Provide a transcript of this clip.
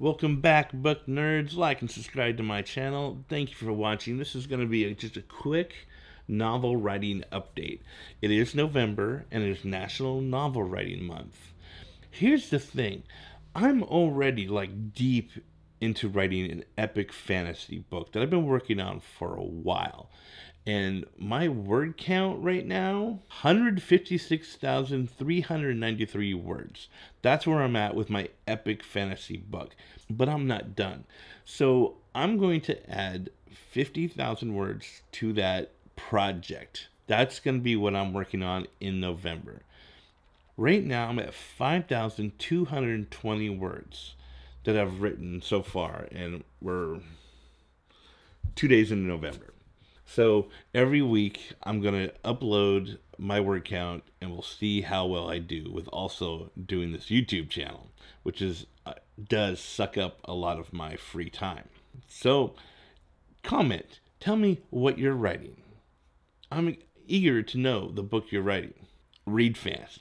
Welcome back, book nerds. Like and subscribe to my channel. Thank you for watching. This is going to be just a quick novel writing update. It is November and it is National Novel Writing Month. Here's the thing. I'm already like deep into writing an epic fantasy book that I've been working on for a while. And my word count right now, 156,393 words. That's where I'm at with my epic fantasy book. But I'm not done. So I'm going to add 50,000 words to that project. That's going to be what I'm working on in November. Right now I'm at 5,220 words that I've written so far. And we're 2 days into November. So every week I'm going to upload my word count and we'll see how well I do with also doing this YouTube channel, which is does suck up a lot of my free time. So comment, tell me what you're writing. I'm eager to know the book you're writing. Read fast.